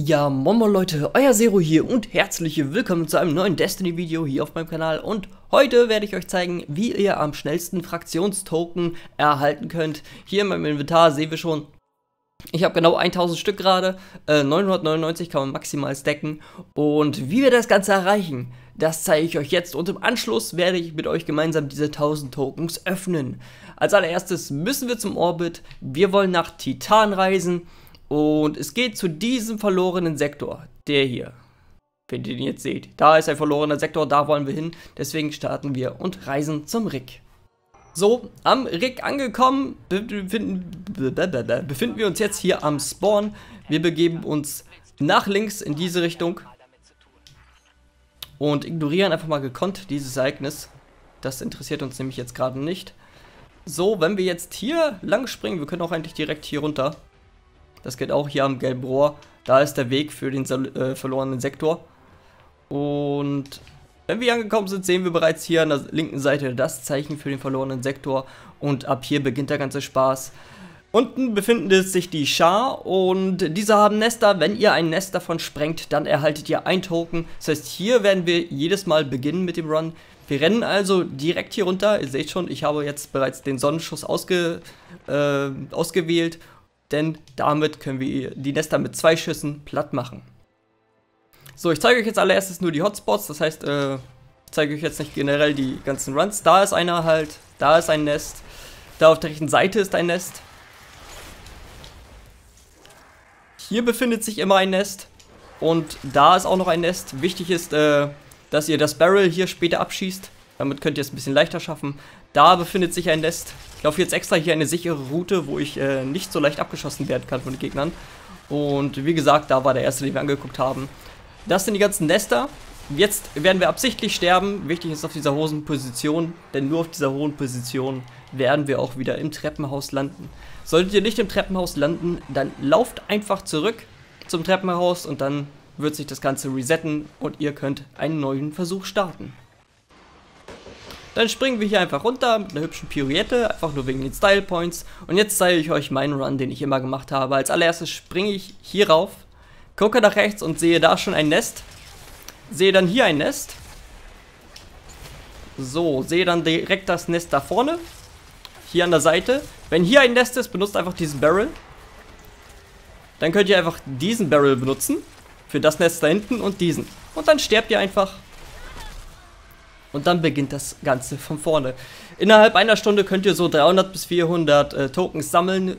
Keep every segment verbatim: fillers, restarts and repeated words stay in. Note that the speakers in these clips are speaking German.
Ja, moin moin Leute, euer Sero hier und herzlich willkommen zu einem neuen Destiny-Video hier auf meinem Kanal. Und heute werde ich euch zeigen, wie ihr am schnellsten Fraktionstoken erhalten könnt. Hier in meinem Inventar sehen wir schon, ich habe genau tausend Stück gerade, äh, neunhundertneunundneunzig kann man maximal stacken. Und wie wir das Ganze erreichen, das zeige ich euch jetzt und im Anschluss werde ich mit euch gemeinsam diese tausend Tokens öffnen. Als allererstes müssen wir zum Orbit, wir wollen nach Titan reisen. Und es geht zu diesem verlorenen Sektor, der hier, wenn ihr den jetzt seht. Da ist ein verlorener Sektor, da wollen wir hin, deswegen starten wir und reisen zum Rig. So, am Rig angekommen, befinden, befinden wir uns jetzt hier am Spawn. Wir begeben uns nach links in diese Richtung und ignorieren einfach mal gekonnt dieses Ereignis. Das interessiert uns nämlich jetzt gerade nicht. So, wenn wir jetzt hier lang springen, wir können auch eigentlich direkt hier runter. Das geht auch hier am gelben Rohr. Da ist der Weg für den äh, verlorenen Sektor. Und wenn wir angekommen sind, sehen wir bereits hier an der linken Seite das Zeichen für den verlorenen Sektor. Und ab hier beginnt der ganze Spaß. Unten befinden sich die Schar und diese haben Nester. Wenn ihr ein Nest davon sprengt, dann erhaltet ihr ein Token. Das heißt, hier werden wir jedes Mal beginnen mit dem Run. Wir rennen also direkt hier runter. Ihr seht schon, ich habe jetzt bereits den Sonnenschuss ausge äh, ausgewählt. Denn damit können wir die Nester mit zwei Schüssen platt machen. So, ich zeige euch jetzt allererstes nur die Hotspots. Das heißt, äh, zeige euch jetzt nicht generell die ganzen Runs. Da ist einer halt, da ist ein Nest. Da auf der rechten Seite ist ein Nest. Hier befindet sich immer ein Nest. Und da ist auch noch ein Nest. Wichtig ist, äh, dass ihr das Barrel hier später abschießt. Damit könnt ihr es ein bisschen leichter schaffen. Da befindet sich ein Nest. Ich laufe jetzt extra hier eine sichere Route, wo ich äh, nicht so leicht abgeschossen werden kann von den Gegnern. Und wie gesagt, da war der erste, den wir angeguckt haben. Das sind die ganzen Nester. Jetzt werden wir absichtlich sterben. Wichtig ist auf dieser hohen Position, denn nur auf dieser hohen Position werden wir auch wieder im Treppenhaus landen. Solltet ihr nicht im Treppenhaus landen, dann lauft einfach zurück zum Treppenhaus und dann wird sich das Ganze resetten und ihr könnt einen neuen Versuch starten. Dann springen wir hier einfach runter mit einer hübschen Pirouette, einfach nur wegen den Style Points. Und jetzt zeige ich euch meinen Run, den ich immer gemacht habe. Als allererstes springe ich hier rauf, gucke nach rechts und sehe da schon ein Nest. Sehe dann hier ein Nest. So, sehe dann direkt das Nest da vorne. Hier an der Seite. Wenn hier ein Nest ist, benutzt einfach diesen Barrel. Dann könnt ihr einfach diesen Barrel benutzen. Für das Nest da hinten und diesen. Und dann sterbt ihr einfach. Und dann beginnt das Ganze von vorne. Innerhalb einer Stunde könnt ihr so dreihundert bis vierhundert äh, Tokens sammeln.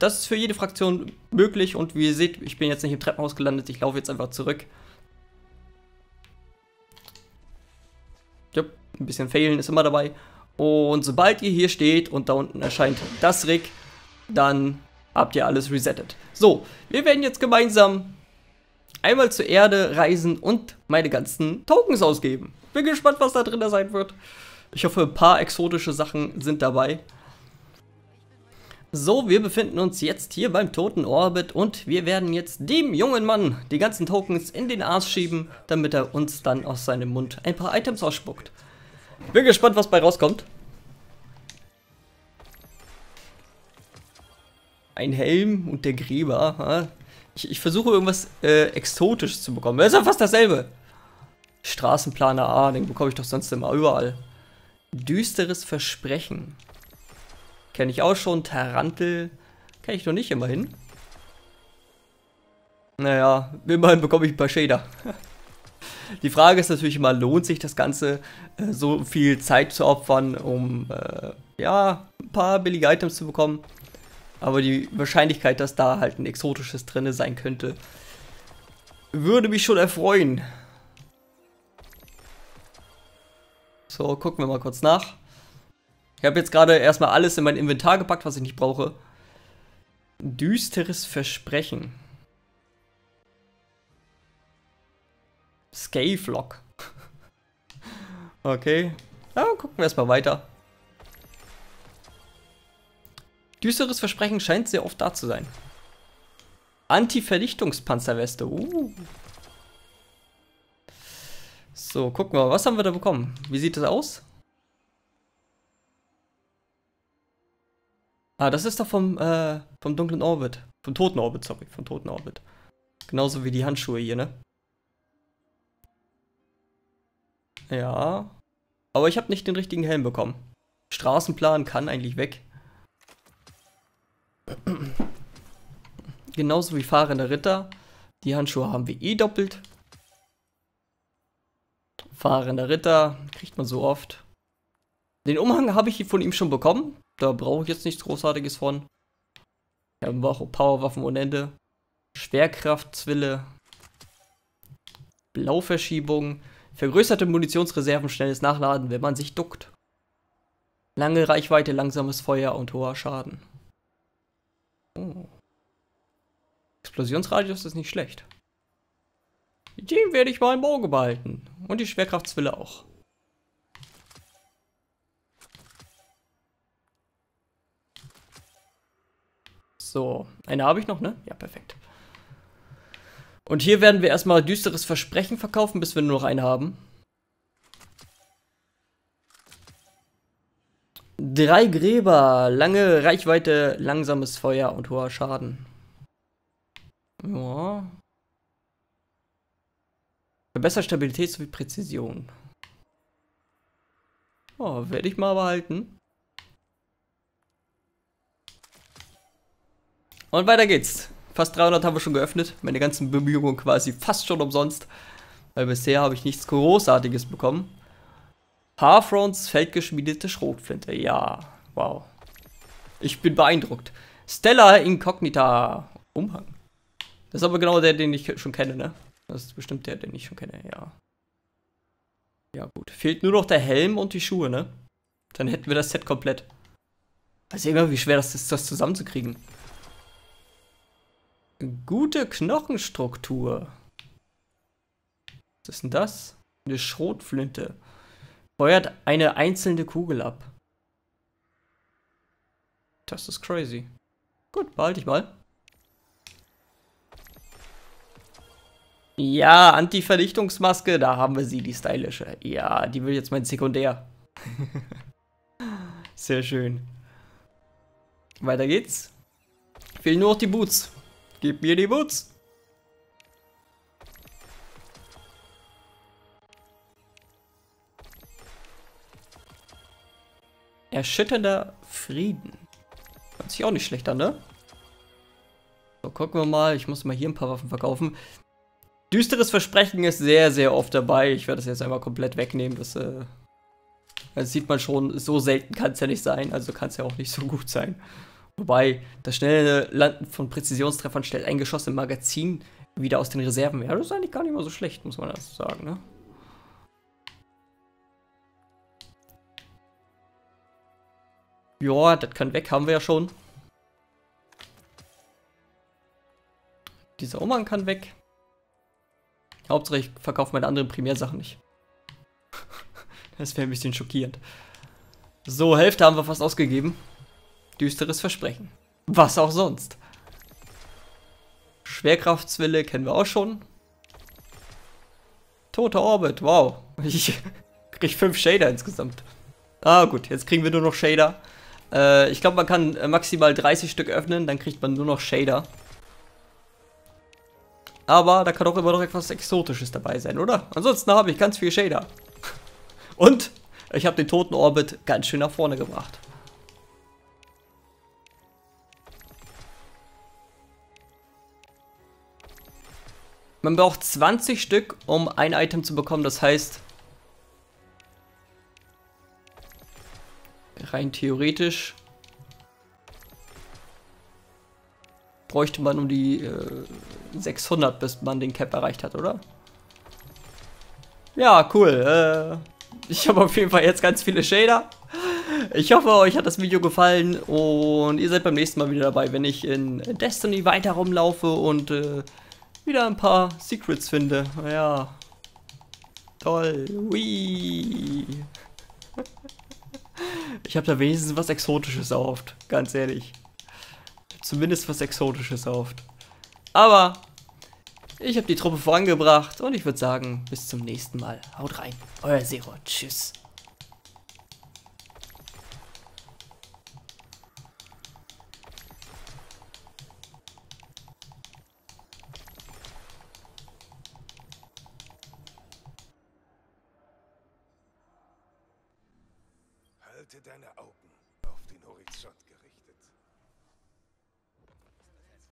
Das ist für jede Fraktion möglich. Und wie ihr seht, ich bin jetzt nicht im Treppenhaus gelandet. Ich laufe jetzt einfach zurück. Jupp, ein bisschen failen ist immer dabei. Und sobald ihr hier steht und da unten erscheint das Rig, dann habt ihr alles resettet. So, wir werden jetzt gemeinsam einmal zur Erde reisen und meine ganzen Tokens ausgeben. Bin gespannt, was da drin sein wird. Ich hoffe, ein paar exotische Sachen sind dabei. So, wir befinden uns jetzt hier beim Totenorbit und wir werden jetzt dem jungen Mann die ganzen Tokens in den Arsch schieben, damit er uns dann aus seinem Mund ein paar Items ausspuckt. Bin gespannt, was bei rauskommt. Ein Helm und der Gräber. Ich, ich versuche irgendwas äh, Exotisches zu bekommen. Das ist ja fast dasselbe. Straßenplaner A, den bekomme ich doch sonst immer überall. Düsteres Versprechen. Kenne ich auch schon. Tarantel. Kenne ich noch nicht immerhin. Naja, immerhin bekomme ich ein paar Shader. Die Frage ist natürlich immer, lohnt sich das Ganze, so viel Zeit zu opfern, um äh, ja, ein paar billige Items zu bekommen. Aber die Wahrscheinlichkeit, dass da halt ein exotisches drin sein könnte, würde mich schon erfreuen. So, gucken wir mal kurz nach. Ich habe jetzt gerade erstmal alles in mein Inventar gepackt, was ich nicht brauche. Düsteres Versprechen. Scaflock. Okay. Ja, gucken wir erstmal weiter. Düsteres Versprechen scheint sehr oft da zu sein. Anti-Vernichtungspanzerweste. Uh. So, gucken wir mal, was haben wir da bekommen? Wie sieht das aus? Ah, das ist doch vom, äh, vom dunklen Orbit. Vom toten Orbit, sorry, vom toten Orbit. Genauso wie die Handschuhe hier, ne? Ja. Aber ich habe nicht den richtigen Helm bekommen. Straßenplan kann eigentlich weg. Genauso wie fahrender Ritter. Die Handschuhe haben wir eh doppelt. Fahrender Ritter kriegt man so oft. Den Umhang habe ich von ihm schon bekommen. Da brauche ich jetzt nichts Großartiges von. Wir haben auch Powerwaffen ohne Ende. Schwerkraftzwille. Blauverschiebung. Vergrößerte Munitionsreserven, schnelles Nachladen, wenn man sich duckt. Lange Reichweite, langsames Feuer und hoher Schaden. Oh. Explosionsradius ist nicht schlecht. Den werde ich mal im Auge behalten. Und die Schwerkraftzwille auch. So, eine habe ich noch, ne? Ja, perfekt. Und hier werden wir erstmal düsteres Versprechen verkaufen, bis wir nur noch eine haben. Drei Gräber, lange Reichweite, langsames Feuer und hoher Schaden. Ja. Verbessert Stabilität sowie Präzision. Oh, werde ich mal behalten. Und weiter geht's. Fast dreihundert haben wir schon geöffnet. Meine ganzen Bemühungen quasi fast schon umsonst. Weil bisher habe ich nichts Großartiges bekommen. Haarfronts, feldgeschmiedete Schrotflinte. Ja, wow. Ich bin beeindruckt. Stella Incognita. Umhang. Das ist aber genau der, den ich schon kenne, ne? Das ist bestimmt der, den ich schon kenne, ja. Ja gut. Fehlt nur noch der Helm und die Schuhe, ne? Dann hätten wir das Set komplett. Weiß immer, wie schwer das ist, das zusammenzukriegen. Gute Knochenstruktur. Was ist denn das? Eine Schrotflinte. Feuert eine einzelne Kugel ab. Das ist crazy. Gut, behalte ich mal. Ja, Anti-Vernichtungsmaske, da haben wir sie, die stylische. Ja, die will jetzt mein Sekundär. Sehr schön. Weiter geht's. Fehlen nur noch die Boots. Gib mir die Boots. Erschütternder Frieden. Hört sich auch nicht schlecht an, ne? So, gucken wir mal. Ich muss mal hier ein paar Waffen verkaufen. Düsteres Versprechen ist sehr, sehr oft dabei. Ich werde das jetzt einmal komplett wegnehmen. Das, äh, das sieht man schon. So selten kann es ja nicht sein. Also kann es ja auch nicht so gut sein. Wobei, das schnelle Landen von Präzisionstreffern stellt ein Geschoss im Magazin wieder aus den Reserven her. Das ist eigentlich gar nicht mal so schlecht, muss man das sagen, ne? Ja, das kann weg, haben wir ja schon. Dieser Umhang kann weg. Hauptsache, ich verkaufe meine anderen Primärsachen nicht. Das wäre ein bisschen schockierend. So, Hälfte haben wir fast ausgegeben. Düsteres Versprechen. Was auch sonst. Schwerkraftzwille kennen wir auch schon. Toter Orbit, wow. Ich krieg fünf Shader insgesamt. Ah gut, jetzt kriegen wir nur noch Shader. Äh, ich glaube, man kann maximal dreißig Stück öffnen, dann kriegt man nur noch Shader. Aber da kann auch immer noch etwas Exotisches dabei sein, oder? Ansonsten habe ich ganz viel Shader. Und ich habe den Totenorbit ganz schön nach vorne gebracht. Man braucht zwanzig Stück, um ein Item zu bekommen. Das heißt, rein theoretisch bräuchte man um die äh, sechshundert, bis man den Cap erreicht hat, oder? Ja, cool. Äh, ich habe auf jeden Fall jetzt ganz viele Shader. Ich hoffe, euch hat das Video gefallen und ihr seid beim nächsten Mal wieder dabei, wenn ich in Destiny weiter rumlaufe und... Äh, wieder ein paar Secrets finde. Ja. Toll. Hui. Ich habe da wenigstens was Exotisches erhofft. Ganz ehrlich. Zumindest was Exotisches erhofft. Aber ich habe die Truppe vorangebracht. Und ich würde sagen, bis zum nächsten Mal. Haut rein. Euer Sero. Tschüss. Halte deine Augen auf den Horizont gerichtet.